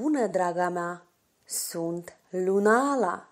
bună, draga mea! Sunt Lunaala!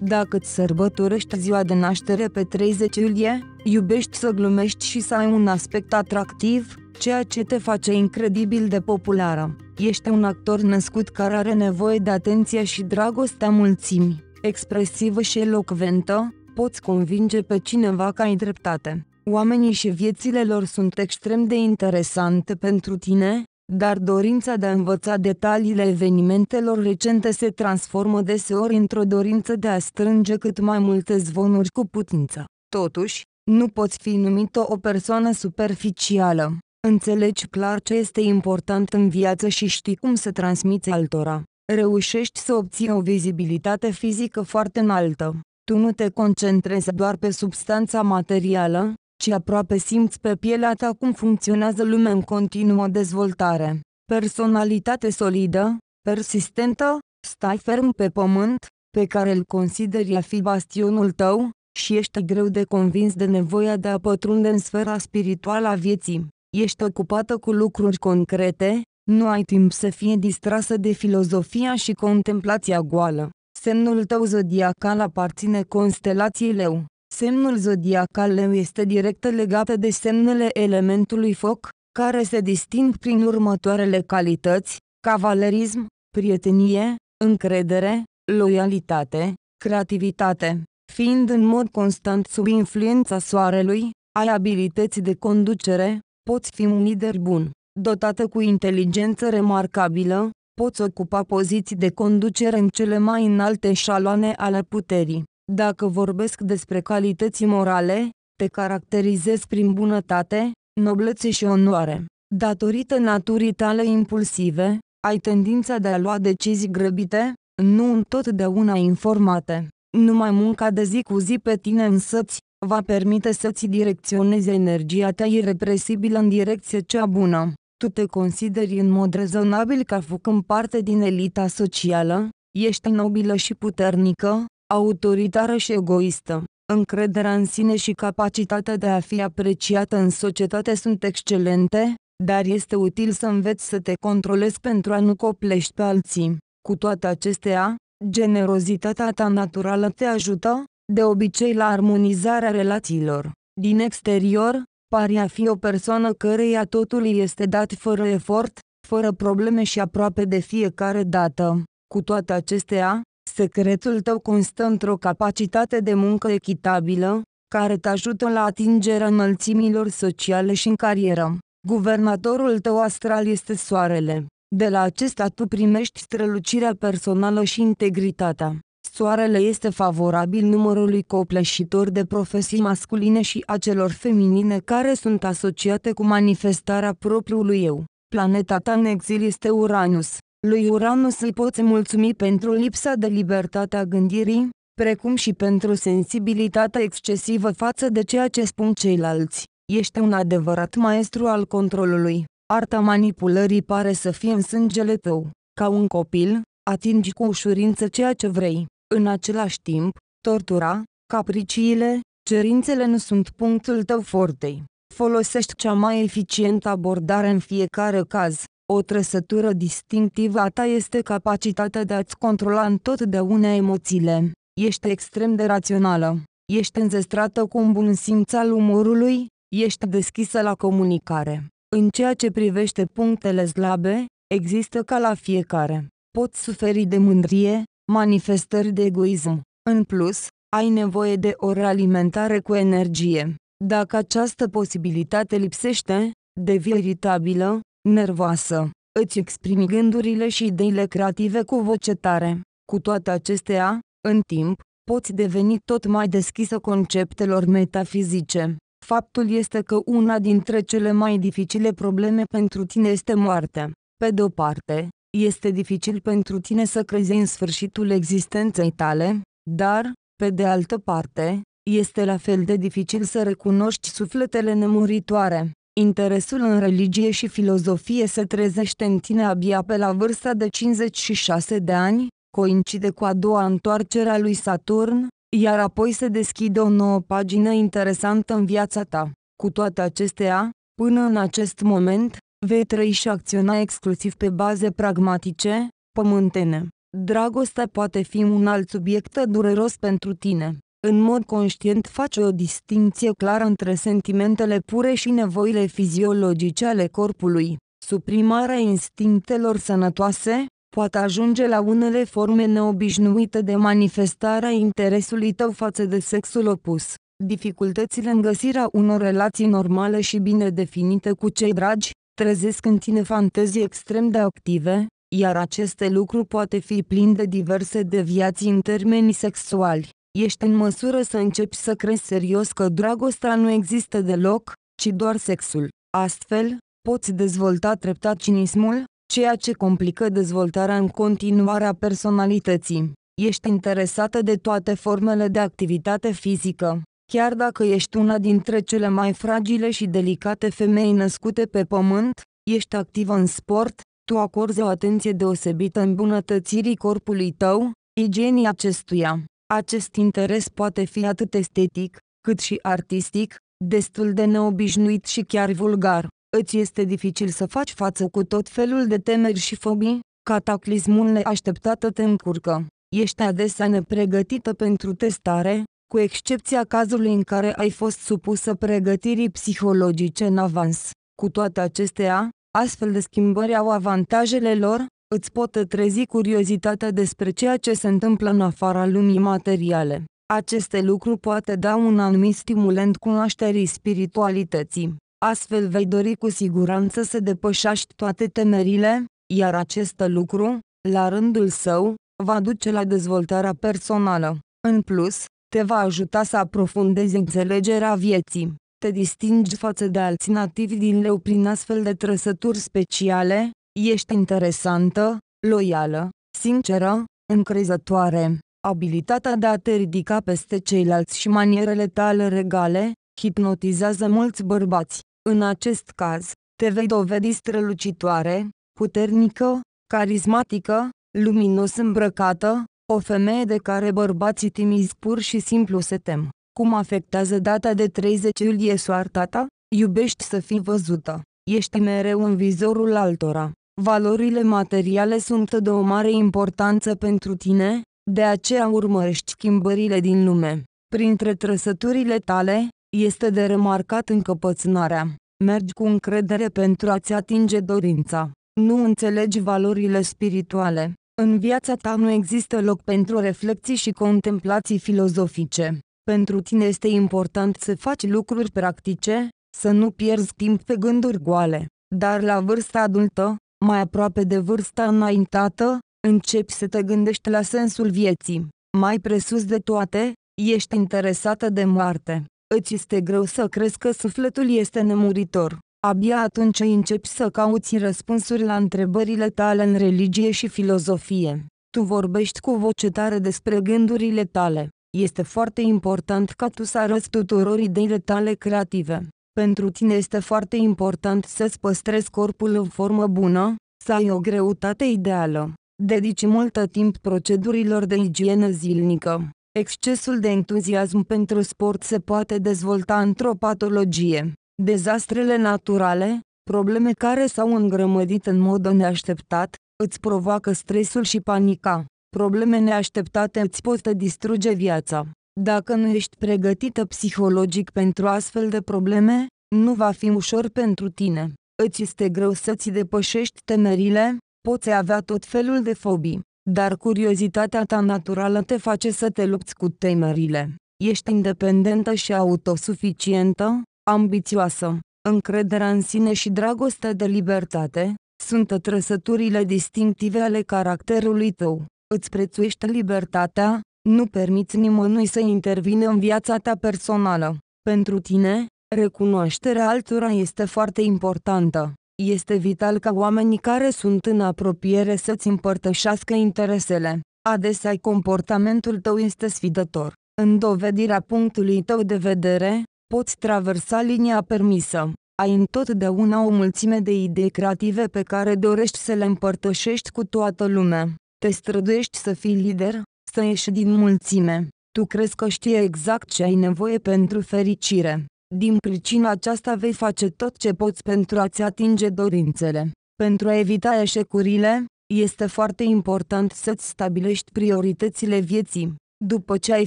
Dacă îți sărbătorești ziua de naștere pe 30 iulie, iubești să glumești și să ai un aspect atractiv, ceea ce te face incredibil de populară. Ești un actor născut care are nevoie de atenție și dragostea mulțimii. Expresivă și elocventă, poți convinge pe cineva că ai dreptate. Oamenii și viețile lor sunt extrem de interesante pentru tine, dar dorința de a învăța detaliile evenimentelor recente se transformă deseori într-o dorință de a strânge cât mai multe zvonuri cu putință. Totuși, nu poți fi numită o persoană superficială. Înțelegi clar ce este important în viață și știi cum să transmiți altora. Reușești să obții o vizibilitate fizică foarte înaltă. Tu nu te concentrezi doar pe substanța materială, ci aproape simți pe pielea ta cum funcționează lumea în continuă dezvoltare. Personalitate solidă, persistentă, stai ferm pe pământ, pe care îl consideri a fi bastionul tău, și ești greu de convins de nevoia de a pătrunde în sfera spirituală a vieții. Ești ocupată cu lucruri concrete, nu ai timp să fii distrasă de filozofia și contemplația goală. Semnul tău zodiacal aparține constelației Leu. Semnul zodiacal Leu este direct legat de semnele elementului foc, care se disting prin următoarele calități: cavalerism, prietenie, încredere, loialitate, creativitate. Fiind în mod constant sub influența soarelui, ai abilități de conducere, poți fi un lider bun. Dotată cu inteligență remarcabilă, poți ocupa poziții de conducere în cele mai înalte eșaloane ale puterii. Dacă vorbesc despre calități morale, te caracterizezi prin bunătate, noblețe și onoare. Datorită naturii tale impulsive, ai tendința de a lua decizii grăbite, nu întotdeauna informate. Numai munca de zi cu zi pe tine însăți va permite să-ți direcționezi energia ta irepresibilă în direcție cea bună. Tu te consideri în mod rezonabil ca făcând parte din elita socială, ești nobilă și puternică, autoritară și egoistă. Încrederea în sine și capacitatea de a fi apreciată în societate sunt excelente, dar este util să înveți să te controlezi pentru a nu coplești pe alții. Cu toate acestea, generozitatea ta naturală te ajută, de obicei, la armonizarea relațiilor. Din exterior, pari a fi o persoană căreia totul este dat fără efort, fără probleme și aproape de fiecare dată. Cu toate acestea, secretul tău constă într-o capacitate de muncă echitabilă, care te ajută la atingerea înălțimilor sociale și în carieră. Guvernatorul tău astral este soarele. De la acesta tu primești strălucirea personală și integritatea. Soarele este favorabil numărului copleșitor de profesii masculine și a celor feminine care sunt asociate cu manifestarea propriului eu. Planeta ta în exil este Uranus. Lui Uranus îi poți mulțumi pentru lipsa de libertate a gândirii, precum și pentru sensibilitatea excesivă față de ceea ce spun ceilalți. Ești un adevărat maestru al controlului. Arta manipulării pare să fie în sângele tău. Ca un copil, atingi cu ușurință ceea ce vrei. În același timp, tortura, capriciile, cerințele nu sunt punctul tău forte. Folosești cea mai eficientă abordare în fiecare caz. O trăsătură distinctivă a ta este capacitatea de a-ți controla întotdeauna emoțiile. Ești extrem de rațională. Ești înzestrată cu un bun simț al umorului, ești deschisă la comunicare. În ceea ce privește punctele slabe, există ca la fiecare. Poți suferi de mândrie, manifestări de egoism. În plus, ai nevoie de o realimentare cu energie. Dacă această posibilitate lipsește, devii iritabilă, nervoasă. Îți exprimi gândurile și ideile creative cu voce tare. Cu toate acestea, în timp, poți deveni tot mai deschisă conceptelor metafizice. Faptul este că una dintre cele mai dificile probleme pentru tine este moartea. Pe de-o parte, este dificil pentru tine să crezi în sfârșitul existenței tale, dar, pe de altă parte, este la fel de dificil să recunoști sufletele nemuritoare. Interesul în religie și filozofie se trezește în tine abia pe la vârsta de 56 de ani, coincide cu a doua întoarcere a lui Saturn, iar apoi se deschide o nouă pagină interesantă în viața ta. Cu toate acestea, până în acest moment, Vei trăi și acționa exclusiv pe baze pragmatice, pământene. Dragostea poate fi un alt subiect dureros pentru tine. În mod conștient faci o distinție clară între sentimentele pure și nevoile fiziologice ale corpului. Suprimarea instinctelor sănătoase poate ajunge la unele forme neobișnuite de manifestare a interesului tău față de sexul opus. Dificultățile în găsirea unor relații normale și bine definite cu cei dragi trezesc în tine fantezii extrem de active, iar aceste lucruri poate fi plin de diverse deviații în termenii sexuali. Ești în măsură să începi să crezi serios că dragostea nu există deloc, ci doar sexul. Astfel, poți dezvolta treptat cinismul, ceea ce complică dezvoltarea în continuare a personalității. Ești interesată de toate formele de activitate fizică. Chiar dacă ești una dintre cele mai fragile și delicate femei născute pe pământ, ești activă în sport, tu acorzi o atenție deosebită îmbunătățirii corpului tău, igienii acestuia. Acest interes poate fi atât estetic, cât și artistic, destul de neobișnuit și chiar vulgar. Îți este dificil să faci față cu tot felul de temeri și fobii, cataclismul neașteptat te încurcă. Ești adesea nepregătită pentru testare, cu excepția cazului în care ai fost supusă pregătirii psihologice în avans. Cu toate acestea, astfel de schimbări au avantajele lor, îți pot trezi curiozitatea despre ceea ce se întâmplă în afara lumii materiale. Aceste lucruri poate da un anumit stimulant cunoașterii spiritualității. Astfel vei dori cu siguranță să depășești toate temerile, iar acest lucru, la rândul său, va duce la dezvoltarea personală. În plus, te va ajuta să aprofundezi înțelegerea vieții. Te distingi față de alții nativi din leu prin astfel de trăsături speciale, ești interesantă, loială, sinceră, încrezătoare. Abilitatea de a te ridica peste ceilalți și manierele tale regale hipnotizează mulți bărbați. În acest caz, te vei dovedi strălucitoare, puternică, carismatică, luminos îmbrăcată, o femeie de care bărbații timizi pur și simplu se tem. Cum afectează data de 30 iulie soarta ta? Iubești să fii văzută. Ești mereu în vizorul altora. Valorile materiale sunt de o mare importanță pentru tine, de aceea urmărești schimbările din lume. Printre trăsăturile tale, este de remarcat încăpățânarea. Mergi cu încredere pentru a-ți atinge dorința. Nu înțelegi valorile spirituale. În viața ta nu există loc pentru reflexii și contemplații filozofice. Pentru tine este important să faci lucruri practice, să nu pierzi timp pe gânduri goale. Dar la vârsta adultă, mai aproape de vârsta înaintată, începi să te gândești la sensul vieții. Mai presus de toate, ești interesată de moarte. Îți este greu să crezi că sufletul este nemuritor. Abia atunci începi să cauți răspunsuri la întrebările tale în religie și filozofie. Tu vorbești cu voce tare despre gândurile tale. Este foarte important ca tu să arăți tuturor ideile tale creative. Pentru tine este foarte important să-ți păstrezi corpul în formă bună, să ai o greutate ideală. Dedici mult timp procedurilor de igienă zilnică. Excesul de entuziasm pentru sport se poate dezvolta într-o patologie. Dezastrele naturale, probleme care s-au îngrămădit în mod neașteptat, îți provoacă stresul și panica. Probleme neașteptate îți pot distruge viața. Dacă nu ești pregătită psihologic pentru astfel de probleme, nu va fi ușor pentru tine. Îți este greu să-ți depășești temerile, poți avea tot felul de fobii, dar curiozitatea ta naturală te face să te lupți cu temerile. Ești independentă și autosuficientă, ambițioasă. Încrederea în sine și dragostea de libertate sunt trăsăturile distinctive ale caracterului tău. Îți prețuiești libertatea, nu permiți nimănui să intervină în viața ta personală. Pentru tine, recunoașterea altora este foarte importantă. Este vital ca oamenii care sunt în apropiere să-ți împărtășească interesele. Adesea comportamentul tău este sfidător. În dovedirea punctului tău de vedere, poți traversa linia permisă. Ai întotdeauna o mulțime de idei creative pe care dorești să le împărtășești cu toată lumea. Te străduiești să fii lider, să ieși din mulțime. Tu crezi că știi exact ce ai nevoie pentru fericire. Din pricina aceasta vei face tot ce poți pentru a-ți atinge dorințele. Pentru a evita eșecurile, este foarte important să-ți stabilești prioritățile vieții. După ce ai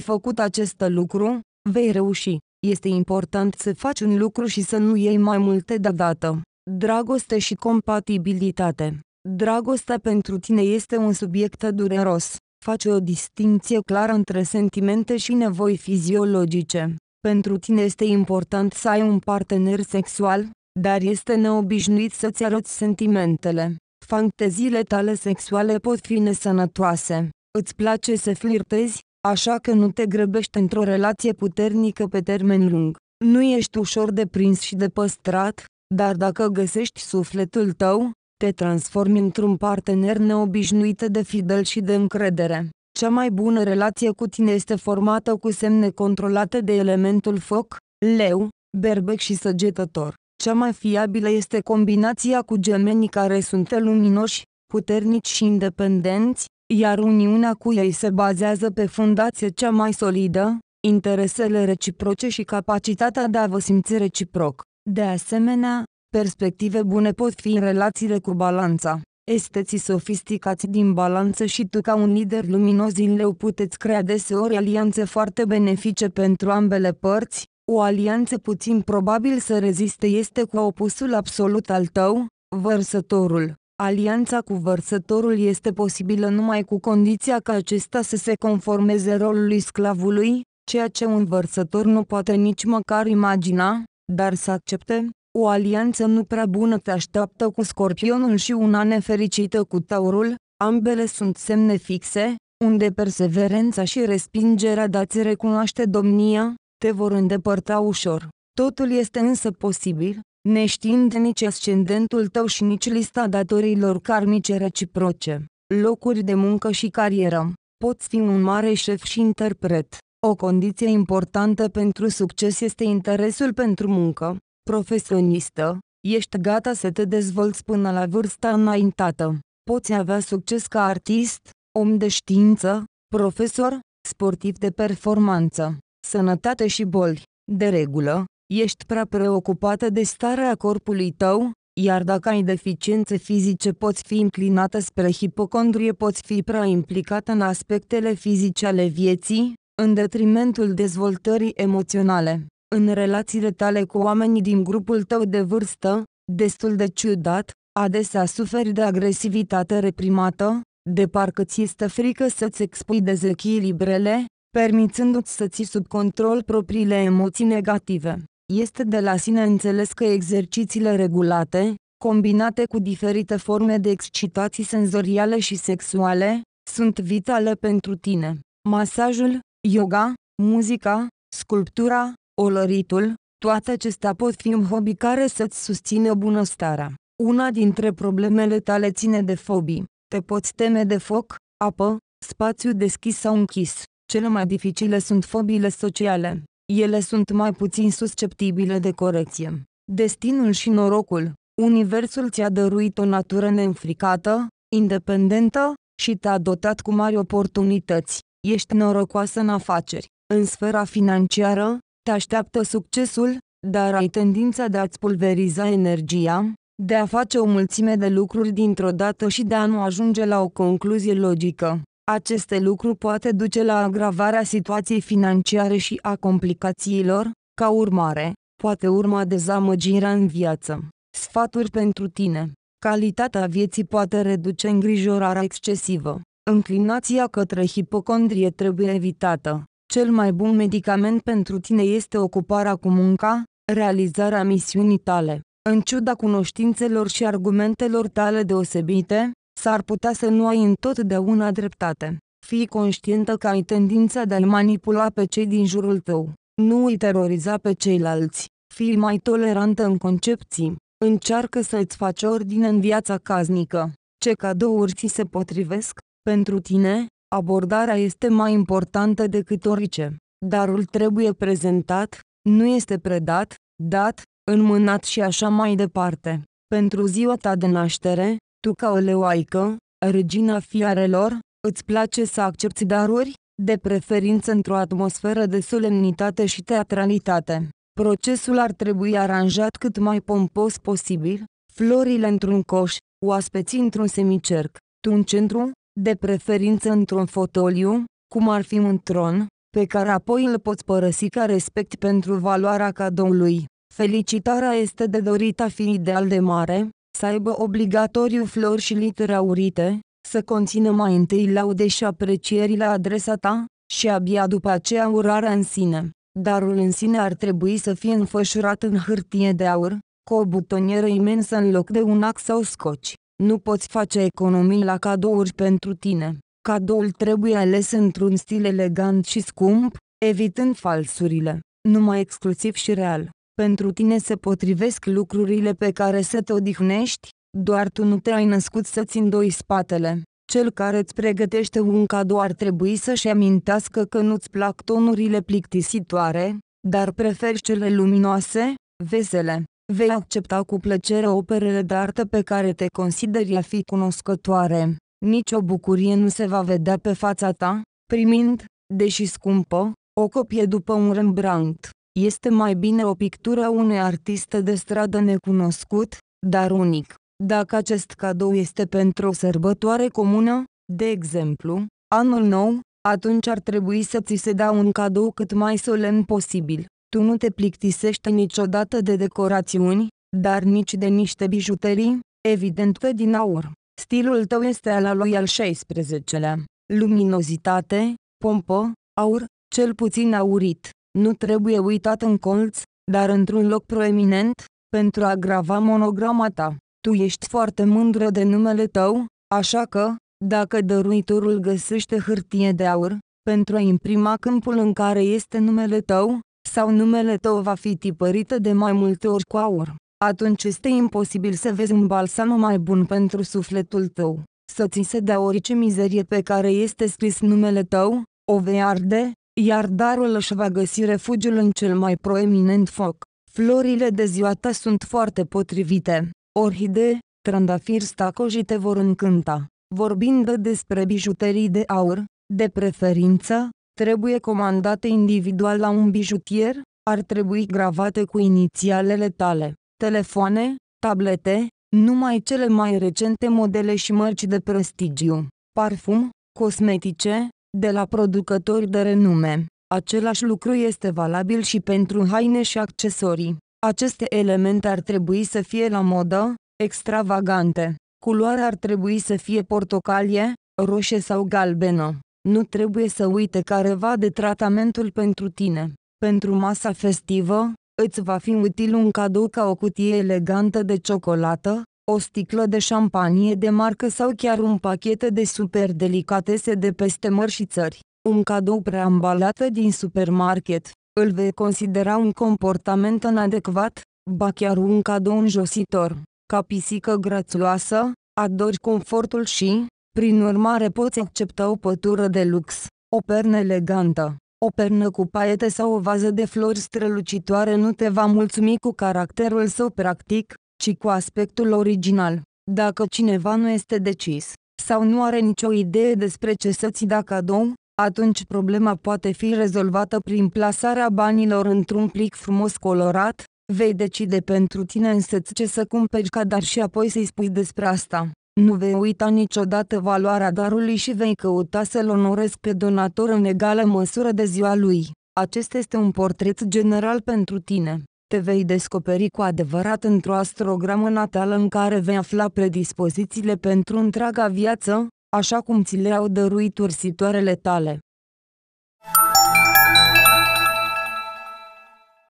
făcut acest lucru, vei reuși. Este important să faci un lucru și să nu iei mai multe deodată. Dragoste și compatibilitate. Dragostea pentru tine este un subiect dureros. Face o distinție clară între sentimente și nevoi fiziologice. Pentru tine este important să ai un partener sexual, dar este neobișnuit să-ți arăți sentimentele. Fanteziile tale sexuale pot fi nesănătoase. Îți place să flirtezi, așa că nu te grăbești într-o relație puternică pe termen lung. Nu ești ușor de prins și de păstrat, dar dacă găsești sufletul tău, te transformi într-un partener neobișnuit de fidel și de încredere. Cea mai bună relație cu tine este formată cu semne controlate de elementul foc, leu, berbec și săgetător. Cea mai fiabilă este combinația cu gemenii care sunt luminoși, puternici și independenți, iar uniunea cu ei se bazează pe fundație cea mai solidă, interesele reciproce și capacitatea de a vă simți reciproc. De asemenea, perspective bune pot fi în relațiile cu balanța. Esteții sofisticați din balanță și tu ca un lider luminos din leu puteți crea deseori alianțe foarte benefice pentru ambele părți. O alianță puțin probabil să reziste este cu opusul absolut al tău, vărsătorul. Alianța cu vărsătorul este posibilă numai cu condiția ca acesta să se conformeze rolului sclavului, ceea ce un vărsător nu poate nici măcar imagina, dar să accepte. O alianță nu prea bună te așteaptă cu scorpionul și una nefericită cu taurul, ambele sunt semne fixe, unde perseverența și respingerea de a-ți recunoaște domnia, te vor îndepărta ușor. Totul este însă posibil, neștiind nici ascendentul tău și nici lista datoriilor karmice reciproce. Locuri de muncă și carieră. Poți fi un mare șef și interpret. O condiție importantă pentru succes este interesul pentru muncă. Profesionistă, ești gata să te dezvolți până la vârsta înaintată. Poți avea succes ca artist, om de știință, profesor, sportiv de performanță. Sănătate și boli. De regulă, ești prea preocupată de starea corpului tău, iar dacă ai deficiențe fizice poți fi inclinată spre hipocondrie, poți fi prea implicată în aspectele fizice ale vieții, în detrimentul dezvoltării emoționale. În relațiile tale cu oamenii din grupul tău de vârstă, destul de ciudat, adesea suferi de agresivitate reprimată, de parcă ți este frică să-ți expui dezechilibrele, permițându-ți să ții sub control propriile emoții negative. Este de la sine înțeles că exercițiile regulate, combinate cu diferite forme de excitații senzoriale și sexuale, sunt vitale pentru tine. Masajul, yoga, muzica, sculptura, olăritul, toate acestea pot fi un hobby care să-ți susțină bunăstarea. Una dintre problemele tale ține de fobii. Te poți teme de foc, apă, spațiu deschis sau închis. Cele mai dificile sunt fobiile sociale. Ele sunt mai puțin susceptibile de corecție. Destinul și norocul. Universul ți-a dăruit o natură neînfricată, independentă și te-a dotat cu mari oportunități. Ești norocoasă în afaceri. În sfera financiară, te așteaptă succesul, dar ai tendința de a-ți pulveriza energia, de a face o mulțime de lucruri dintr-o dată și de a nu ajunge la o concluzie logică. Aceste lucruri poate duce la agravarea situației financiare și a complicațiilor, ca urmare, poate urma dezamăgirea în viață. Sfaturi pentru tine. Calitatea vieții poate reduce îngrijorarea excesivă. Înclinația către hipocondrie trebuie evitată. Cel mai bun medicament pentru tine este ocuparea cu munca, realizarea misiunii tale. În ciuda cunoștințelor și argumentelor tale deosebite, s-ar putea să nu ai întotdeauna dreptate. Fii conștientă că ai tendința de a-i manipula pe cei din jurul tău. Nu îi teroriza pe ceilalți. Fii mai tolerantă în concepții. Încearcă să îți faci ordine în viața casnică. Ce cadouri ți se potrivesc pentru tine? Abordarea este mai importantă decât orice. Darul trebuie prezentat, nu este predat, dat, înmânat și așa mai departe. Pentru ziua ta de naștere, tu ca o leoaică, regina fiarelor, îți place să accepți daruri, de preferință într-o atmosferă de solemnitate și teatralitate. Procesul ar trebui aranjat cât mai pompos posibil, florile într-un coș, oaspeții într-un semicerc, un centru, de preferință într-un fotoliu, cum ar fi un tron, pe care apoi îl poți părăsi ca respect pentru valoarea cadoului. Felicitarea este de dorit a fi ideal de mare, să aibă obligatoriu flori și litere aurite, să conțină mai întâi laude și aprecieri la adresa ta, și abia după aceea urarea în sine. Darul în sine ar trebui să fie înfășurat în hârtie de aur, cu o butonieră imensă în loc de un ax sau scoci. Nu poți face economii la cadouri pentru tine. Cadoul trebuie ales într-un stil elegant și scump, evitând falsurile, numai exclusiv și real. Pentru tine se potrivesc lucrurile pe care să te odihnești, doar tu nu te-ai născut să-ți îndoi spatele. Cel care îți pregătește un cadou ar trebui să-și amintească că nu-ți plac tonurile plictisitoare, dar preferi cele luminoase, vesele. Vei accepta cu plăcere operele de artă pe care te consideri a fi cunoscătoare. Nici o bucurie nu se va vedea pe fața ta, primind, deși scumpă, o copie după un Rembrandt. Este mai bine o pictură a unui artist de stradă necunoscut, dar unic. Dacă acest cadou este pentru o sărbătoare comună, de exemplu, anul nou, atunci ar trebui să ți se dea un cadou cât mai solemn posibil. Tu nu te plictisești niciodată de decorațiuni, dar nici de niște bijuterii, evident că din aur. Stilul tău este al lui al XVI-lea. Luminozitate, pompă, aur, cel puțin aurit. Nu trebuie uitat în colț, dar într-un loc proeminent, pentru a agrava monograma ta. Tu ești foarte mândră de numele tău, așa că, dacă dăruitorul găsește hârtie de aur, pentru a imprima câmpul în care este numele tău, sau numele tău va fi tipărită de mai multe ori cu aur, atunci este imposibil să vezi un balsam mai bun pentru sufletul tău. Să ți se dea orice mizerie pe care este scris numele tău, o vei arde, iar darul își va găsi refugiul în cel mai proeminent foc. Florile de ziua ta sunt foarte potrivite. Orhidee, trandafiri stacoși te vor încânta. Vorbind despre bijuterii de aur, de preferință, trebuie comandate individual la un bijutier, ar trebui gravate cu inițialele tale. Telefoane, tablete, numai cele mai recente modele și mărci de prestigiu. Parfum, cosmetice, de la producători de renume. Același lucru este valabil și pentru haine și accesorii. Aceste elemente ar trebui să fie la modă, extravagante. Culoarea ar trebui să fie portocalie, roșie sau galbenă. Nu trebuie să uite careva de tratamentul pentru tine. Pentru masa festivă, îți va fi util un cadou ca o cutie elegantă de ciocolată, o sticlă de șampanie de marcă sau chiar un pachet de super delicatese de peste mări și țări. Un cadou preambalat din supermarket. Îl vei considera un comportament inadecvat, ba chiar un cadou înjositor. Ca pisică grațioasă, adori confortul și, prin urmare, poți accepta o pătură de lux, o pernă elegantă, o pernă cu paiete sau o vază de flori strălucitoare nu te va mulțumi cu caracterul său practic, ci cu aspectul original. Dacă cineva nu este decis, sau nu are nicio idee despre ce să-ți dea cadou, atunci problema poate fi rezolvată prin plasarea banilor într-un plic frumos colorat. Vei decide pentru tine însăți ce să cumperi ca dar și apoi să-i spui despre asta. Nu vei uita niciodată valoarea darului și vei căuta să-l onorezi pe donator în egală măsură de ziua lui. Acesta este un portret general pentru tine. Te vei descoperi cu adevărat într-o astrogramă natală în care vei afla predispozițiile pentru întreaga viață, așa cum ți le-au dăruit ursitoarele tale.